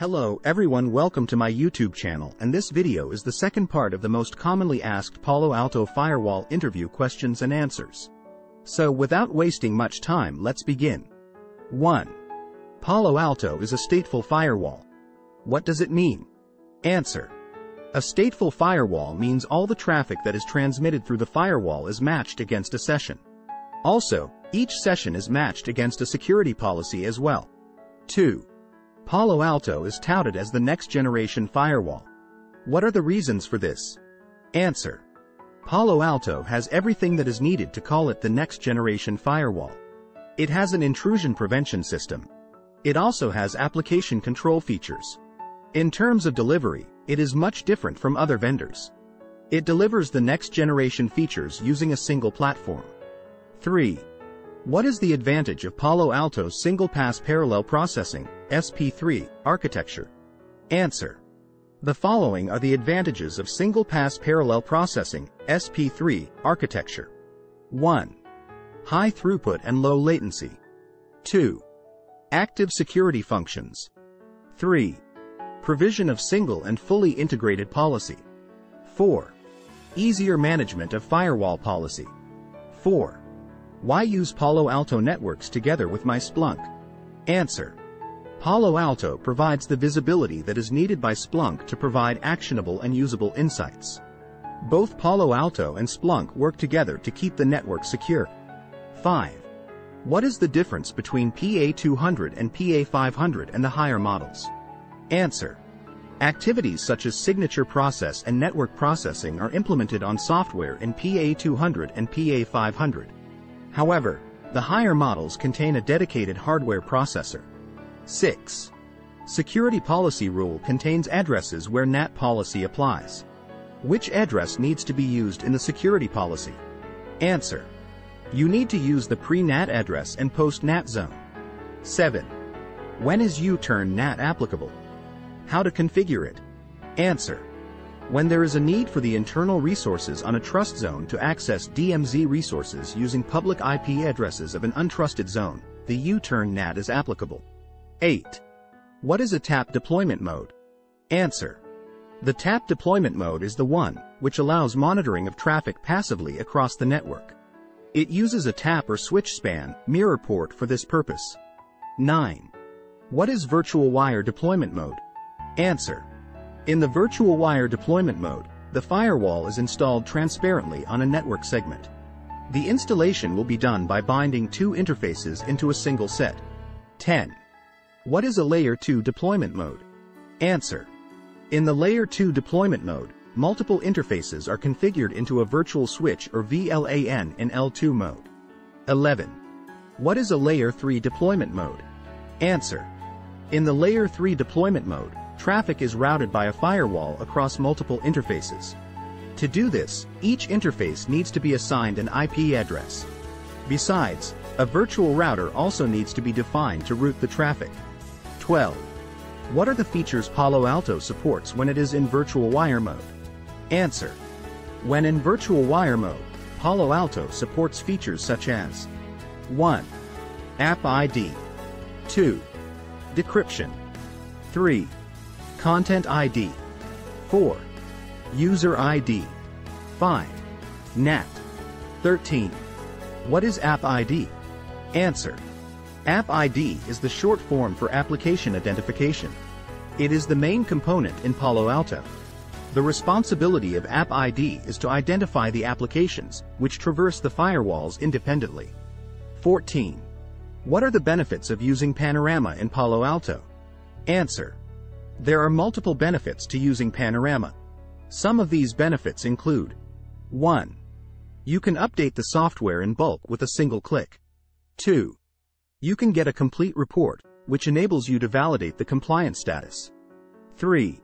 Hello everyone, welcome to my YouTube channel, and this video is the second part of the most commonly asked Palo Alto firewall interview questions and answers. So without wasting much time, let's begin. 1. Palo Alto is a stateful firewall. What does it mean? Answer. A stateful firewall means all the traffic that is transmitted through the firewall is matched against a session. Also, each session is matched against a security policy as well. 2. Palo Alto is touted as the next-generation firewall. What are the reasons for this? Answer. Palo Alto has everything that is needed to call it the next-generation firewall. It has an intrusion prevention system. It also has application control features. In terms of delivery, it is much different from other vendors. It delivers the next-generation features using a single platform. 3. What is the advantage of Palo Alto's single-pass parallel processing (SP3) architecture? Answer. The following are the advantages of single-pass parallel processing (SP3) architecture. 1. High throughput and low latency. 2. Active security functions. 3. Provision of single and fully integrated policy. 4. Easier management of firewall policy. 4. Why use Palo Alto Networks together with my Splunk? Answer. Palo Alto provides the visibility that is needed by Splunk to provide actionable and usable insights. Both Palo Alto and Splunk work together to keep the network secure. 5. What is the difference between PA200 and PA500 and the higher models? Answer. Activities such as signature process and network processing are implemented on software in PA200 and PA500. However, the higher models contain a dedicated hardware processor. 6. Security policy rule contains addresses where NAT policy applies. Which address needs to be used in the security policy? Answer. You need to use the pre-NAT address and post-NAT zone. 7. When is U-turn NAT applicable? How to configure it? Answer. When there is a need for the internal resources on a trust zone to access DMZ resources using public IP addresses of an untrusted zone, the U-turn NAT is applicable. 8. What is a TAP deployment mode? Answer. The TAP deployment mode is the one which allows monitoring of traffic passively across the network. It uses a TAP or switch span mirror port for this purpose. 9. What is virtual wire deployment mode? Answer. In the virtual wire deployment mode, the firewall is installed transparently on a network segment. The installation will be done by binding two interfaces into a single set. 10. What is a Layer 2 deployment mode? Answer. In the Layer 2 deployment mode, multiple interfaces are configured into a virtual switch or VLAN in L2 mode. 11. What is a Layer 3 deployment mode? Answer. In the Layer 3 deployment mode, traffic is routed by a firewall across multiple interfaces. To do this, each interface needs to be assigned an IP address. Besides, a virtual router also needs to be defined to route the traffic. 12. What are the features Palo Alto supports when it is in virtual wire mode? Answer. When in virtual wire mode, Palo Alto supports features such as 1. App ID. 2. Decryption. 3. Content ID. 4. User ID. 5. NAT. 13. What is App ID? Answer. App ID is the short form for application identification. It is the main component in Palo Alto. The responsibility of App ID is to identify the applications which traverse the firewalls independently. 14. What are the benefits of using Panorama in Palo Alto? Answer. There are multiple benefits to using Panorama. Some of these benefits include 1. You can update the software in bulk with a single click. 2. You can get a complete report, which enables you to validate the compliance status. 3.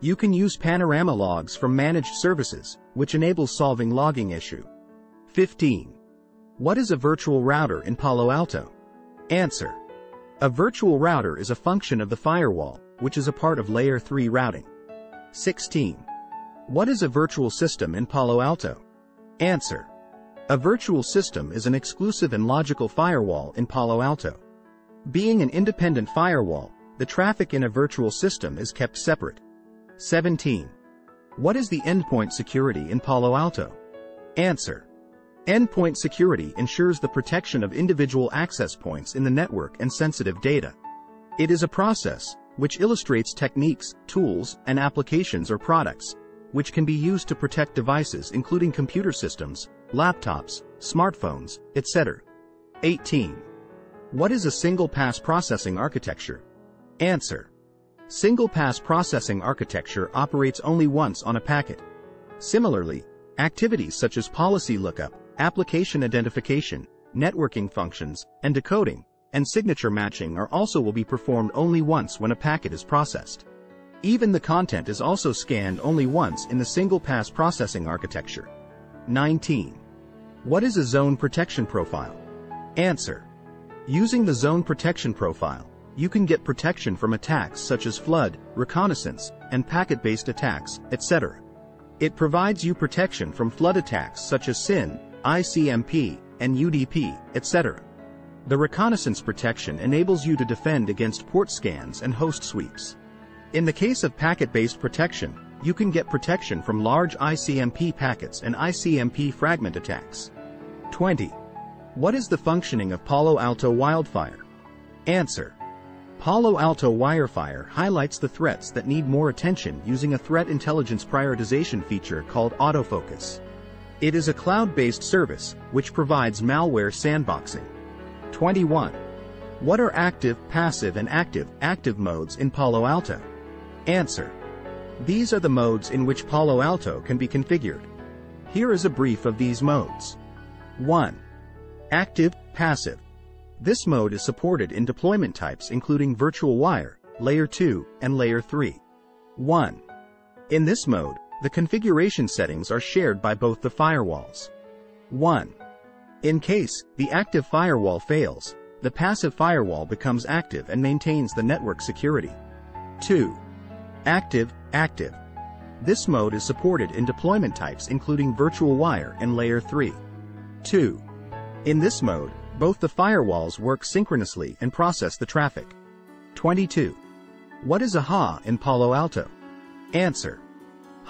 You can use Panorama logs from managed services, which enables solving logging issue. 15. What is a virtual router in Palo Alto? Answer. A virtual router is a function of the firewall, which is a part of Layer 3 routing. 16. What is a virtual system in Palo Alto? Answer. A virtual system is an exclusive and logical firewall in Palo Alto. Being an independent firewall, The traffic in a virtual system is kept separate. 17. What is the endpoint security in Palo Alto? Answer. Endpoint security ensures the protection of individual access points in the network and sensitive data. It is a process, which illustrates techniques, tools, and applications or products, which can be used to protect devices including computer systems, laptops, smartphones, etc. 18. What is a single-pass processing architecture? Answer. Single-pass processing architecture operates only once on a packet. Similarly, activities such as policy lookup, application identification, networking functions, and decoding, and signature matching are also will be performed only once when a packet is processed. Even the content is also scanned only once in the single-pass processing architecture. 19. What is a zone protection profile? Answer. Using the zone protection profile, you can get protection from attacks such as flood, reconnaissance, and packet-based attacks, etc. It provides you protection from flood attacks such as SIN, ICMP, and UDP, etc. The reconnaissance protection enables you to defend against port scans and host sweeps. In the case of packet-based protection, you can get protection from large ICMP packets and ICMP fragment attacks. 20. What is the functioning of Palo Alto Wildfire? Answer. Palo Alto Wildfire highlights the threats that need more attention using a threat intelligence prioritization feature called autofocus. It is a cloud-based service, which provides malware sandboxing. 21. What are active, passive and active modes in Palo Alto? Answer. These are the modes in which Palo Alto can be configured. Here is a brief of these modes. 1. Active, passive. This mode is supported in deployment types including virtual wire, layer 2, and layer 3. 1. In this mode, the configuration settings are shared by both the firewalls. 1. In case the active firewall fails, the passive firewall becomes active and maintains the network security. 2. Active. This mode is supported in deployment types including virtual wire and layer 3. 2. In this mode, both the firewalls work synchronously and process the traffic. 22. What is a HA in Palo Alto? Answer.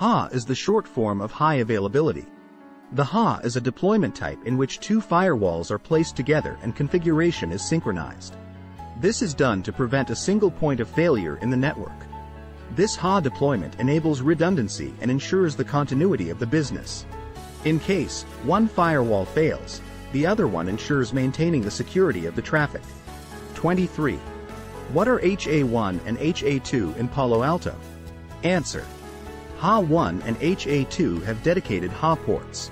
HA is the short form of high availability. The HA is a deployment type in which two firewalls are placed together and configuration is synchronized. This is done to prevent a single point of failure in the network. This HA deployment enables redundancy and ensures the continuity of the business. In case one firewall fails, the other one ensures maintaining the security of the traffic. 23. What are HA1 and HA2 in Palo Alto? Answer. HA1 and HA2 have dedicated HA ports.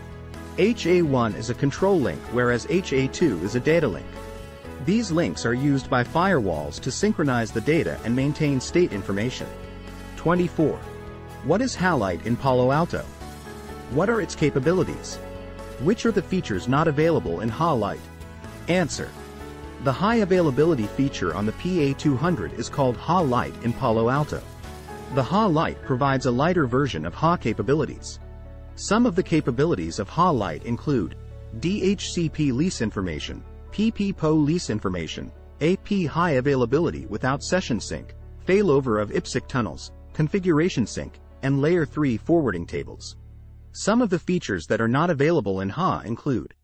HA1 is a control link, whereas HA2 is a data link. These links are used by firewalls to synchronize the data and maintain state information. 24. What is Halite in Palo Alto? What are its capabilities? Which are the features not available in Halite? Answer. The high availability feature on the PA200 is called Halite in Palo Alto. The HA Lite provides a lighter version of HA capabilities. Some of the capabilities of HA Lite include DHCP lease information, PPPoE lease information, AP high availability without session sync, failover of IPsec tunnels, configuration sync, and layer 3 forwarding tables. Some of the features that are not available in HA include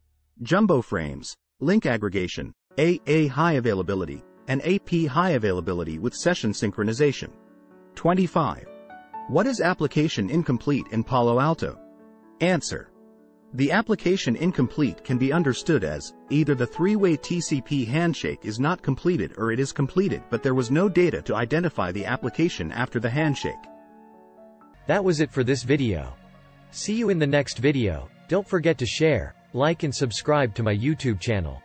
jumbo frames, link aggregation, AA high availability, and AP high availability with session synchronization. 25. What is application incomplete in Palo Alto? Answer. The application incomplete can be understood as either the three-way TCP handshake is not completed or it is completed but there was no data to identify the application after the handshake. That was it for this video. See you in the next video. Don't forget to share, like and subscribe to my YouTube channel.